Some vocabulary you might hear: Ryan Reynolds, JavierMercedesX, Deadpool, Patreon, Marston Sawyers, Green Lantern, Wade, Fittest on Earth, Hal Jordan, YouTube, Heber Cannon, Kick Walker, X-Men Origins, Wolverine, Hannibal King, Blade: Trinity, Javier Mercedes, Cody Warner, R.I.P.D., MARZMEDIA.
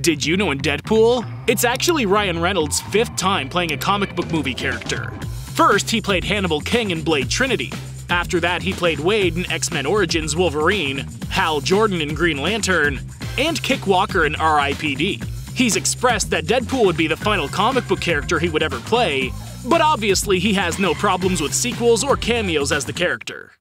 Did you know in Deadpool? It's actually Ryan Reynolds' fifth time playing a comic book movie character. First, he played Hannibal King in Blade: Trinity. After that, he played Wade in X-Men Origins Wolverine, Hal Jordan in Green Lantern, and Kick Walker in R.I.P.D. He's expressed that Deadpool would be the final comic book character he would ever play, but obviously he has no problems with sequels or cameos as the character.